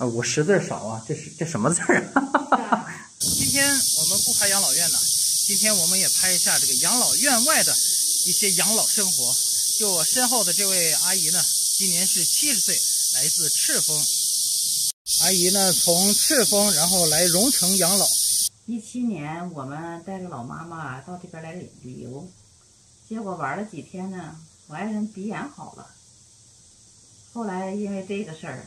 啊，我识字少啊，这什么字啊？今天我们不拍养老院呢，今天我们也拍一下这个养老院外的一些养老生活。就我身后的这位阿姨呢，今年是70岁，来自赤峰。阿姨呢，从赤峰然后来荣成养老。17年我们带着老妈妈到这边来旅游，结果玩了几天呢，我爱人鼻炎好了。 后来因为这个事儿，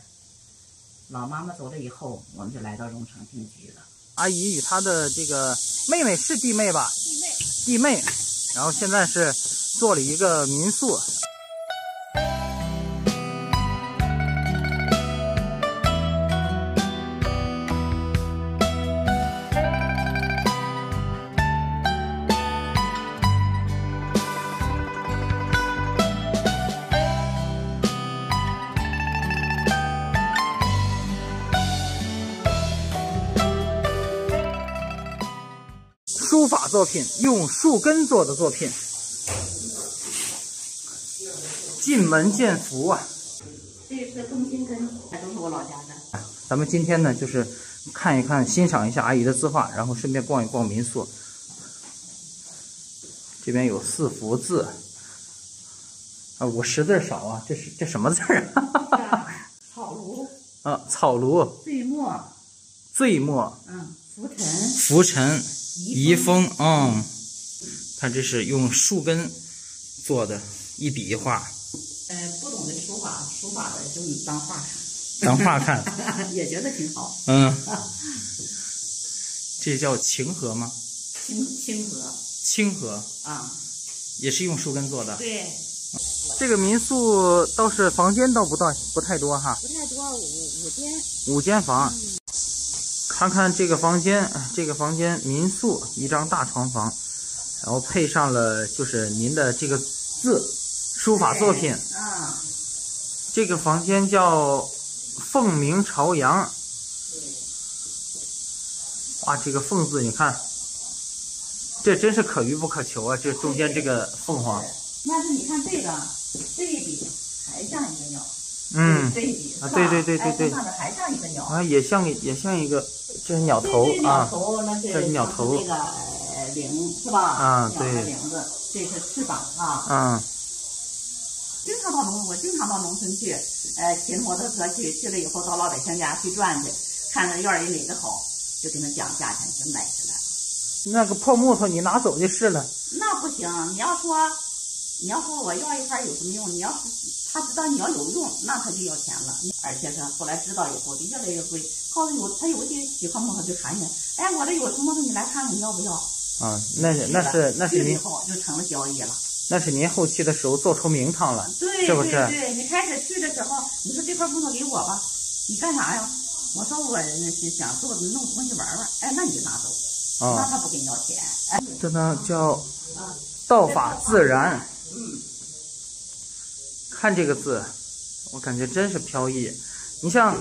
老妈妈走了以后，我们就来到荣成定居了。阿姨与她的这个妹妹是弟妹吧？弟妹，然后现在是做了一个民宿。书法作品用树根做的作品，进门见福啊！这是冬青根，还都是我老家的。咱们今天呢，就是看一看、欣赏一下阿姨的字画，然后顺便逛一逛民宿。这边有4幅字啊，我识字少啊，这什么字啊？草庐啊，草庐。醉墨。醉墨。嗯，浮尘。浮尘。 遗风，嗯，他这是用树根做的，一笔一画。不懂得书法的就你当画看，当画看也觉得挺好。嗯，这叫清河吗？清河。清河啊，也是用树根做的。对。这个民宿倒是房间倒不太多哈。不太多，5间。5间房。嗯， 看看这个房间，这个房间民宿一张大床房，然后配上了就是您的这个字书法作品。啊，这个房间叫凤鸣朝阳。哇，这个凤字你看，这真是可遇不可求啊！这中间这个凤凰。但是你看这一笔还像一个鸟。嗯，这一笔啊，对，上面还像一个鸟啊，也像一个。 这是鸟头啊，这是鸟头，这个翎是吧？啊，对，翎子，这是翅膀啊。嗯。我经常到农村去，骑摩托车去了以后到老百姓家去转去，看看院里哪个好，就跟他讲价钱，就买下来。那个破木头你拿走就是了。那不行，你要说我要一盘有什么用？你要是。 他知道你要有用，那他就要钱了。而且他后来知道以后，就越来越贵。后来他有的喜欢木头就谈去，哎，我这有什么东西，你来看看，你要不要？啊，那是您后就成了交易了。那是您后期的时候做出名堂了，对，是不是？对，你开始去的时候，你说这块木头给我吧，你干啥呀？我说我想做弄东西玩玩，哎，那你就拿走，哦、那他不给你要钱。哎，这呢叫道法自然。嗯。 看这个字，我感觉真是飘逸。你像，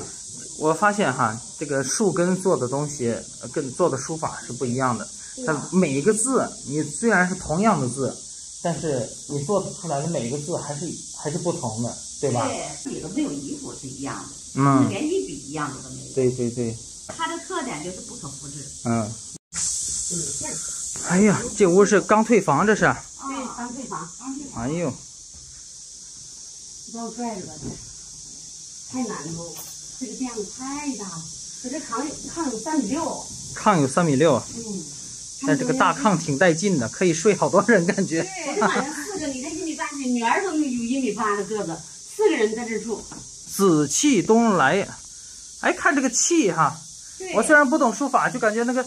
我发现哈，这个树根做的东西跟做的书法是不一样的。它每一个字，你虽然是同样的字，但是你做出来的每一个字还是不同的，对吧？对，里头没有一幅是一样的，嗯，连一笔一样的都没有。对，它的特点就是不可复制。嗯。哎呀，这屋是刚退房，这是？对，刚退房。哎呦。 把我拽着吧，太难了，这个垫子太大了，我这炕有3.6米。炕有3.6米。嗯。但这个大炕挺带劲的，可以睡好多人感觉。对，我晚上4个，你这1.8米，女儿都有1.8米的个子，4个人在这住。紫气东来，哎，看这个气哈，我虽然不懂书法，就感觉那个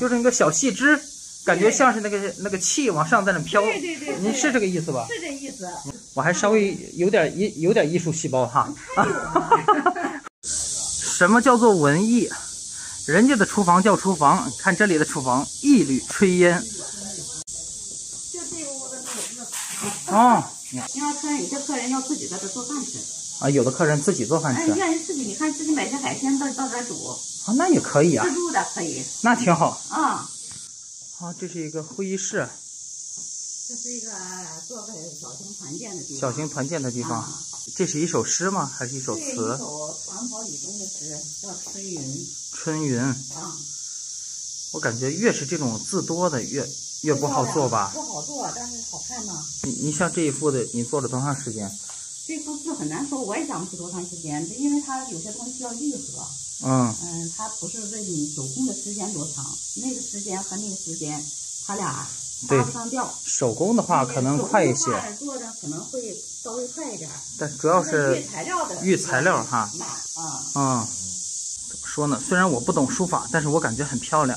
就是那个小细枝，感觉像是那个气往上在那飘。对，您是这个意思吧？是这意思。 我还稍微有点艺术细胞哈，什么叫做文艺？人家的厨房叫厨房，看这里的厨房一缕炊烟。就这屋子那哦，要客人有些客人要自己在这做饭吃啊，有的客人自己做饭吃，哎，让人自己你看自己买些海鲜到这煮啊，那也可以啊，自助的可以，那挺好啊。啊，这是一个会议室。这是一个做个小型团建的地方。小型团建的地方，啊、这是一首诗吗？还是一首词？一首唐朝李宗的诗，叫《春云》。春云。啊。我感觉越是这种字多的越不好做吧？不好做，但是好看呢。你像这一幅的，你做了多长时间？这幅字很难说，我也想不出多长时间，因为它有些东西需要愈合。嗯，它不是为你手工的时间多长，那个时间和那个时间，它俩搭不上调。手工的话可能快一些，做的可能会稍微快一点。但主要是玉材料哈。嗯，怎么说呢？虽然我不懂书法，但是我感觉很漂亮。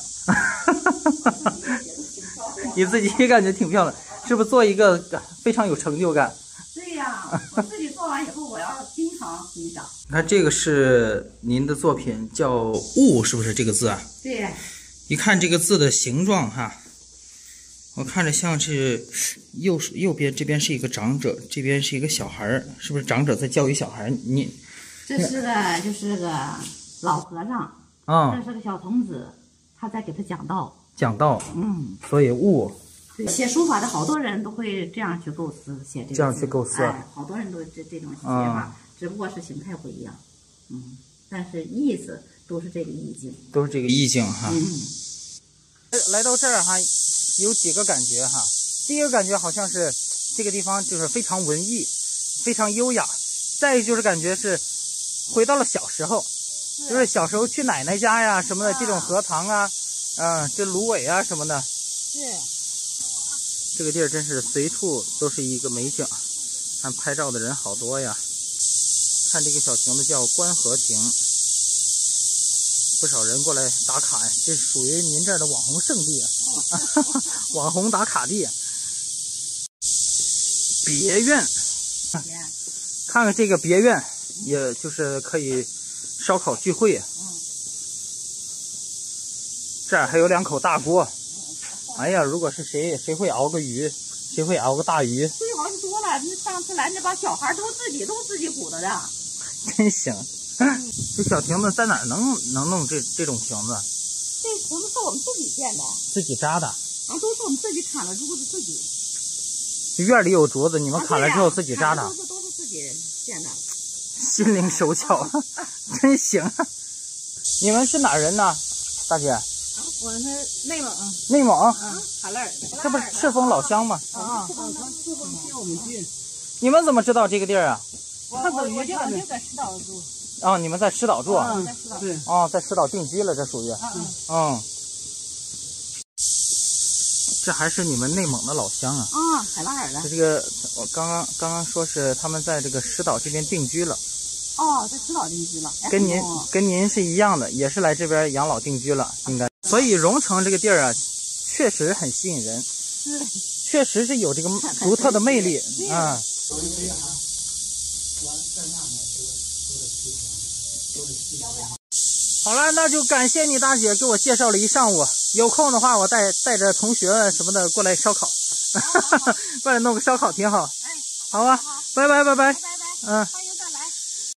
你自己也感觉挺漂亮，是不是做一个非常有成就感？对呀，我自己做完以后，我要经常欣赏。你看这个是您的作品，叫“物”，是不是这个字啊？对。一看这个字的形状哈，我看着像是右边这边是一个长者，这边是一个小孩儿，是不是长者在教育小孩？你这是个就是个老和尚啊，这是个小童子，他在给他讲道。讲道，嗯，所以物，写书法的好多人都会这样去构思，写这个，这样去构思，哎，好多人都这种写法，只不过是形态不一样，嗯，但是意思都是这个意境，都是这个意境哈。嗯，来到这儿哈，有几个感觉哈，第一个感觉好像是这个地方就是非常文艺，非常优雅，再一个就是感觉是回到了小时候，就是小时候去奶奶家呀什么的，这种荷塘啊。啊，这芦苇啊什么的，是，这个地儿真是随处都是一个美景，看拍照的人好多呀。看这个小亭子叫观荷亭，不少人过来打卡呀，这属于您这儿的网红圣地啊，网红打卡地。别院，看看这个别院，也就是可以烧烤聚会。这儿还有两口大锅，哎呀，如果是谁会熬个鱼，谁会熬个大鱼？会熬就多了，上次来那帮小孩都自己鼓捣的，真行。这小亭子在哪儿能弄这种亭子？这亭子是我们自己建的，自己扎的。啊，都是我们自己砍了竹子自己。这院里有竹子，你们砍了之后自己扎的。竹子都是自己建的。心灵手巧，真行。你们是哪儿人呢，大姐？我是内蒙，内蒙，哈勒尔，这不是赤峰老乡吗？啊，赤峰离我们近。你们怎么知道这个地儿啊？我就在石岛住。啊，你们在石岛住？嗯，在石岛。对。啊，在石岛定居了，这属于。嗯。这还是你们内蒙的老乡啊？啊，海拉尔的。这个我刚刚说是他们在这个石岛这边定居了。哦，在石岛定居了。跟您是一样的，也是来这边养老定居了，应该。所以荣成这个地儿啊，确实很吸引人，确实是有这个独特的魅力啊。好了，那就感谢你大姐给我介绍了一上午，有空的话我带着同学什么的过来烧烤，过来弄个烧烤挺好。好啊，拜拜拜拜，嗯。